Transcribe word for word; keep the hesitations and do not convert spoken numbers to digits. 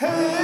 Hey!